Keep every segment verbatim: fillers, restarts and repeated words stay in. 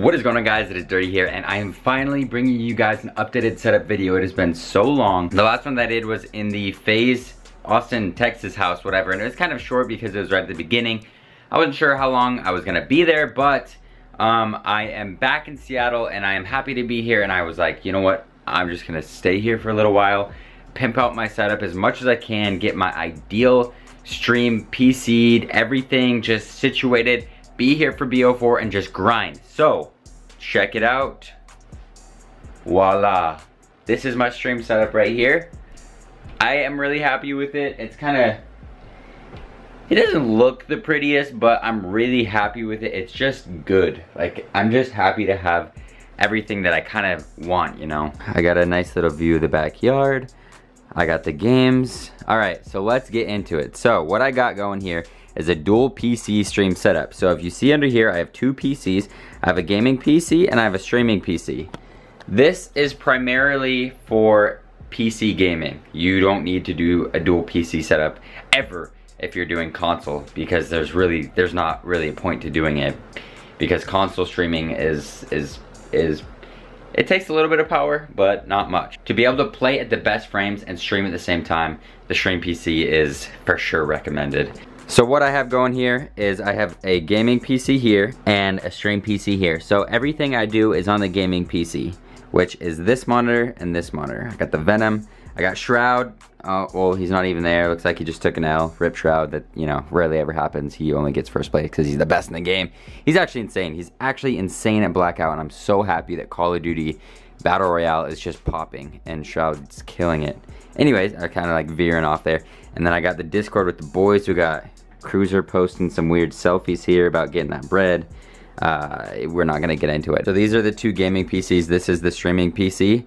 What is going on, guys? It is Dirty here, and I am finally bringing you guys an updated setup video. It has been so long. The last one that I did was in the FaZe Austin, Texas house, whatever, and it was kind of short because it was right at the beginning. I wasn't sure how long I was gonna be there, but um, I am back in Seattle, and I am happy to be here, and I was like, you know what? I'm just gonna stay here for a little while, pimp out my setup as much as I can, get my ideal stream P C'd, everything just situated, be here for B O four and just grind. So check it out. Voila, this is my stream setup right here. I am really happy with it. It's kind of, it doesn't look the prettiest, but I'm really happy with it. It's just good. Like, I'm just happy to have everything that I kind of want, you know. I got a nice little view of the backyard. I got the games. All right, so let's get into it. So what I got going here is a dual P C stream setup. So if you see under here, I have two P Cs. I have a gaming P C and I have a streaming P C. This is primarily for P C gaming. You don't need to do a dual P C setup ever if you're doing console, because there's really there's not really a point to doing it, because console streaming is is is it takes a little bit of power, but not much. To be able to play at the best frames and stream at the same time, the stream P C is for sure recommended. So what I have going here is I have a gaming P C here and a stream P C here. So everything I do is on the gaming P C, which is this monitor and this monitor. I got the Venom, I got Shroud. Oh, well, he's not even there. Looks like he just took an L. Rip Shroud. That, you know, rarely ever happens. He only gets first place because he's the best in the game. He's actually insane. He's actually insane at Blackout, and I'm so happy that Call of Duty Battle Royale is just popping and Shroud's killing it. Anyways, I'm kind of like veering off there. And then I got the Discord with the boys. We got Cruiser posting some weird selfies here about getting that bread. Uh, we're not gonna get into it. So these are the two gaming P Cs. This is the streaming P C.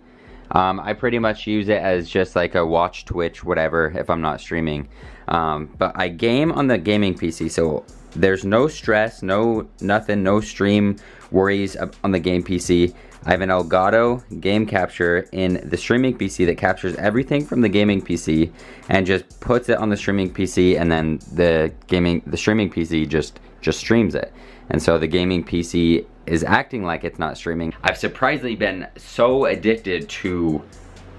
Um, I pretty much use it as just like a watch Twitch, whatever, if I'm not streaming. Um, but I game on the gaming P C, so there's no stress, no nothing, no stream worries on the game P C. I have an Elgato game capture in the streaming P C that captures everything from the gaming P C and just puts it on the streaming P C, and then the gaming, the streaming P C just, just streams it. And so the gaming P C is acting like it's not streaming. I've surprisingly been so addicted to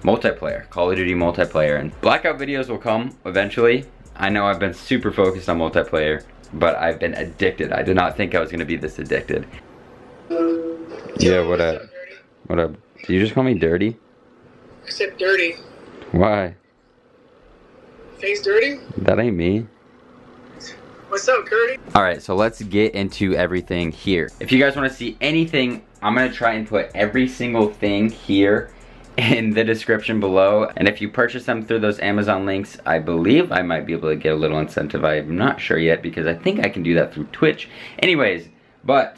multiplayer, Call of Duty multiplayer, and Blackout videos will come eventually. I know I've been super focused on multiplayer, but I've been addicted. I did not think I was gonna be this addicted. Yeah, what up? What up? Did you just call me Dirty? I said Dirty. Why? Face Dirty? That ain't me. What's up, Curdy? Alright, so let's get into everything here. If you guys want to see anything, I'm going to try and put every single thing here in the description below. And if you purchase them through those Amazon links, I believe I might be able to get a little incentive. I'm not sure yet, because I think I can do that through Twitch. Anyways, but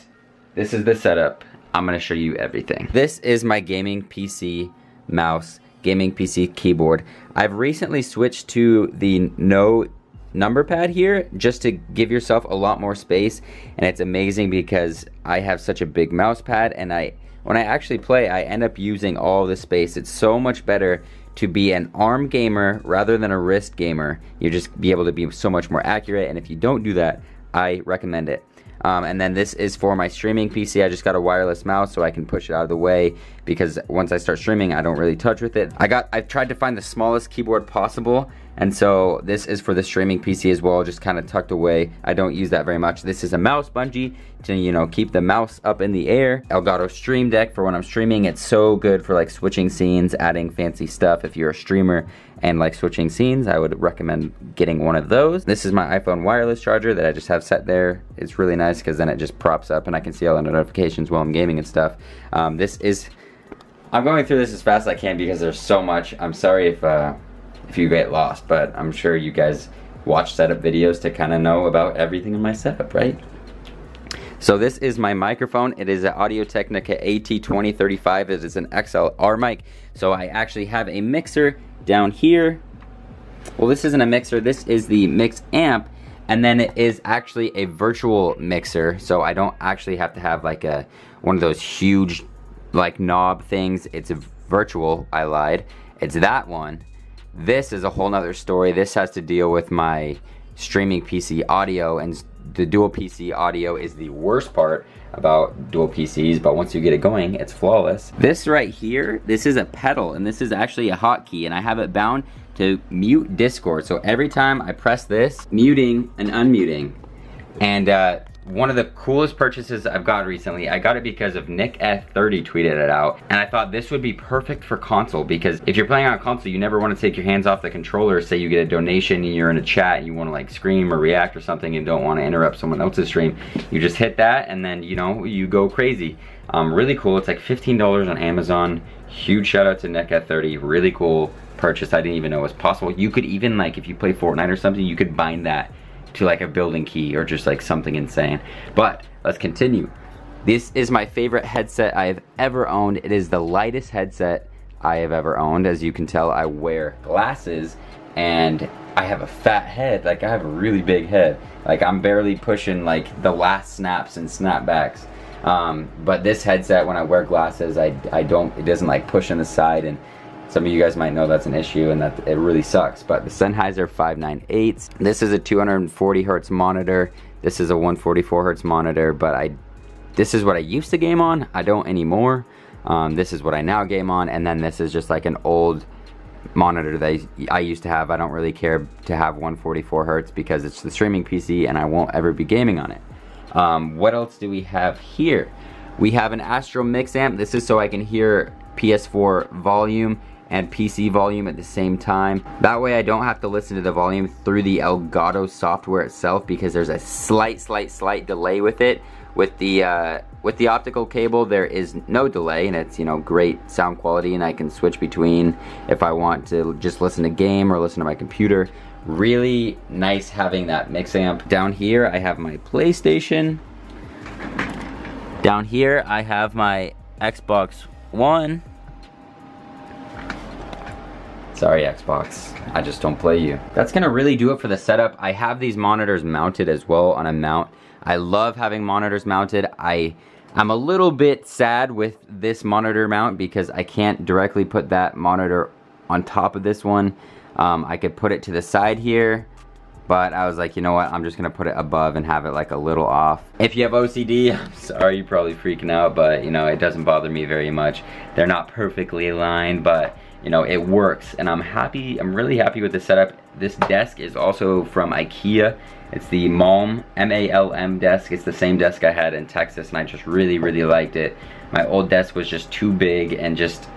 this is the setup. I'm going to show you everything. This is my gaming P C mouse, gaming P C keyboard. I've recently switched to the no number pad here just to give yourself a lot more space, and it's amazing because I have such a big mouse pad, and I when I actually play, I end up using all the space. It's so much better to be an arm gamer rather than a wrist gamer. You just be able to be so much more accurate, and if you don't do that, I recommend it. Um, and then this is for my streaming P C. I just got a wireless mouse so I can push it out of the way, because once I start streaming, I don't really touch with it. I got, I've tried to find the smallest keyboard possible, and so this is for the streaming P C as well, just kind of tucked away. I don't use that very much. This is a mouse bungee to, you know, keep the mouse up in the air. Elgato Stream Deck for when I'm streaming. It's so good for like switching scenes, adding fancy stuff. If you're a streamer and like switching scenes, I would recommend getting one of those. This is my iPhone wireless charger that I just have set there. It's really nice because then it just props up and I can see all the notifications while I'm gaming and stuff. Um, this is, I'm going through this as fast as I can because there's so much. I'm sorry if, uh, if you get lost, but I'm sure you guys watch setup videos to kind of know about everything in my setup, right? So this is my microphone. It is an Audio-Technica A T twenty thirty-five. It is an X L R mic. So I actually have a mixer down here. Well, this isn't a mixer. This is the mix amp. And then it is actually a virtual mixer. So I don't actually have to have like a one of those huge like knob things. It's a virtual, I lied. It's that one. This is a whole nother story. This has to deal with my streaming P C audio, and the dual P C audio is the worst part about dual P Cs, but once you get it going, it's flawless. This right here, this is a pedal, and this is actually a hotkey, and I have it bound to mute Discord. So every time I press this, muting and unmuting. And uh, one of the coolest purchases I've got recently, I got it because of Nick F thirty tweeted it out, and I thought this would be perfect for console, because if you're playing on a console, you never want to take your hands off the controller. Say you get a donation and you're in a chat and you want to like scream or react or something and don't want to interrupt someone else's stream, you just hit that and then, you know, you go crazy. Um, really cool. It's like fifteen dollars on Amazon. Huge shout out to Nick F thirty, really cool purchase. I didn't even know it was possible. You could even, like, if you play Fortnite or something, you could bind that to like a building key or just like something insane. But let's continue. This is my favorite headset I have ever owned. It is the lightest headset I have ever owned. As you can tell, I wear glasses and I have a fat head. Like, I have a really big head. Like, I'm barely pushing like the last snaps and snapbacks. Um, but this headset, when I wear glasses, I, I don't, it doesn't like push in the side, and some of you guys might know that's an issue and that it really sucks. But the Sennheiser five ninety-eights, this is a two hundred forty hertz monitor. This is a one forty-four hertz monitor, but I, this is what I used to game on. I don't anymore. Um, this is what I now game on. And then this is just like an old monitor that I used to have. I don't really care to have one forty-four hertz because it's the streaming P C and I won't ever be gaming on it. Um, what else do we have here? We have an Astro mix amp. This is so I can hear P S four volume and P C volume at the same time. That way I don't have to listen to the volume through the Elgato software itself, because there's a slight, slight, slight delay with it. With the uh, with the optical cable, there is no delay, and it's, you know, great sound quality, and I can switch between if I want to just listen to game or listen to my computer. Really nice having that mix amp. Down here I have my PlayStation. Down here I have my Xbox One. Sorry, Xbox, I just don't play you. That's gonna really do it for the setup. I have these monitors mounted as well on a mount. I love having monitors mounted. I, I'm a little bit sad with this monitor mount because I can't directly put that monitor on top of this one. Um, I could put it to the side here, but I was like, you know what, I'm just gonna put it above and have it like a little off. If you have O C D, I'm sorry, you're probably freaking out, but you know, it doesn't bother me very much. They're not perfectly aligned, but you know, it works, and I'm happy. I'm really happy with the setup. This desk is also from IKEA. It's the Malm, M A L M desk. It's the same desk I had in Texas, and I just really, really liked it. My old desk was just too big, and just,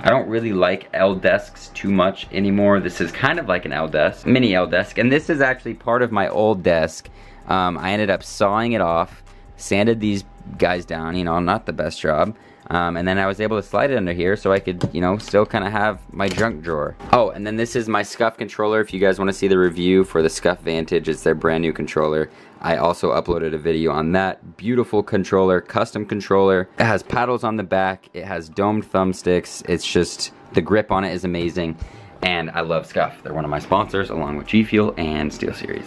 I don't really like L desks too much anymore. This is kind of like an L desk, mini L desk, and this is actually part of my old desk. Um, I ended up sawing it off, sanded these guys down, you know, not the best job. Um, and then I was able to slide it under here so I could, you know, still kind of have my junk drawer. Oh, and then this is my Scuf controller. If you guys want to see the review for the Scuf Vantage, it's their brand new controller. I also uploaded a video on that. Beautiful controller, custom controller. It has paddles on the back. It has domed thumbsticks. It's just, the grip on it is amazing. And I love Scuf. They're one of my sponsors, along with G-Fuel and SteelSeries.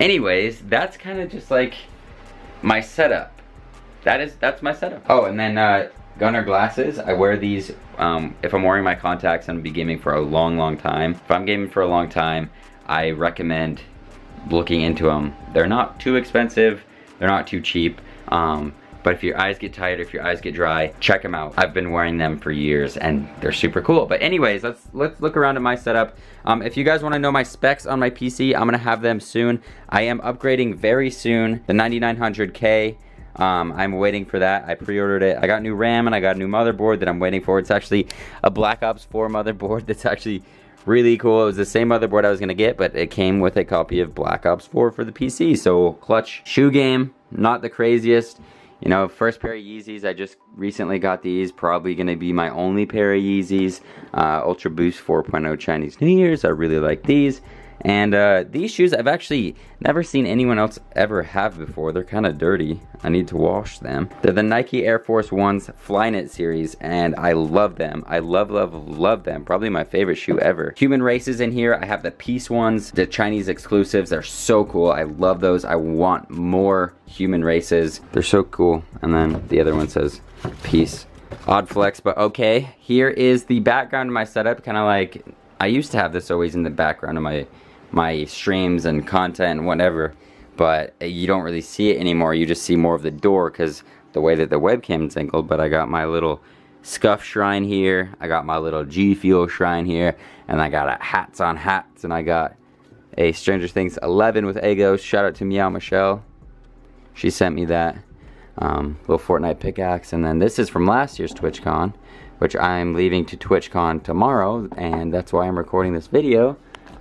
Anyways, that's kind of just like my setup. That is, that's my setup. Oh, and then uh, Gunnar glasses. I wear these um, if I'm wearing my contacts. I'm gonna be gaming for a long, long time. If I'm gaming for a long time, I recommend looking into them. They're not too expensive. They're not too cheap. Um, but if your eyes get tired, if your eyes get dry, check them out. I've been wearing them for years, and they're super cool. But anyways, let's let's look around at my setup. Um, if you guys wanna know my specs on my P C, I'm gonna have them soon. I am upgrading very soon. The ninety-nine hundred K. Um, I'm waiting for that. I pre-ordered it. I got new RAM and I got a new motherboard that I'm waiting for. It's actually a Black Ops four motherboard that's actually really cool. It was the same motherboard I was gonna get, but it came with a copy of Black Ops four for the P C. So clutch. Shoe game, not the craziest. You know, first pair of Yeezys, I just recently got these. Probably gonna be my only pair of Yeezys. Uh, Ultra Boost four point oh Chinese New Year's. I really like these. And uh, these shoes I've actually never seen anyone else ever have before. They're kind of dirty. I need to wash them. They're the Nike Air Force Ones Flyknit series, and I love them. I love, love, love them. Probably my favorite shoe ever. Human Race is in here. I have the Peace ones, the Chinese exclusives. They're so cool. I love those. I want more Human Races. They're so cool. And then the other one says Peace. Odd flex, but okay. Here is the background of my setup. Kind of like, I used to have this always in the background of my my streams and content and whatever, but you don't really see it anymore. You just see more of the door because the way that the webcam's angled. But I got my little Scuf shrine here, I got my little G-Fuel shrine here, and I got a hats on hats, and I got a Stranger Things eleven with Egos. Shout out to Meow Michelle, she sent me that. Um, little Fortnite pickaxe, and then this is from last year's TwitchCon, which I'm leaving to TwitchCon tomorrow, and that's why I'm recording this video,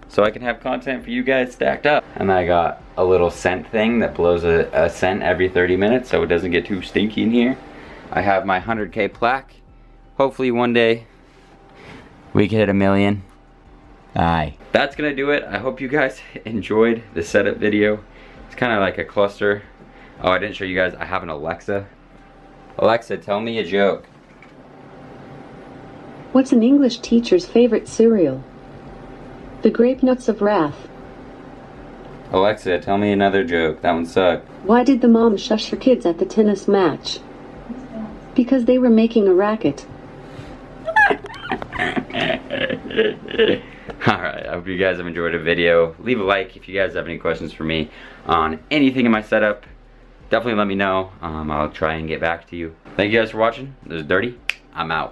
so I can have content for you guys stacked up. And I got a little scent thing that blows a, a scent every thirty minutes, so it doesn't get too stinky in here. I have my one hundred K plaque. Hopefully one day we can hit a million. Aye. That's gonna do it. I hope you guys enjoyed the setup video. It's kind of like a cluster. Oh, I didn't show you guys, I have an Alexa. Alexa, tell me a joke. What's an English teacher's favorite cereal? The grape nuts of wrath. Alexa, tell me another joke. That one sucked. Why did the mom shush her kids at the tennis match? Because they were making a racket. Alright, I hope you guys have enjoyed the video. Leave a like if you guys have any questions for me on anything in my setup. Definitely let me know. Um, I'll try and get back to you. Thank you guys for watching. This is Dirty. I'm out.